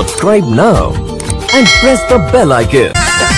Subscribe now and press the bell icon.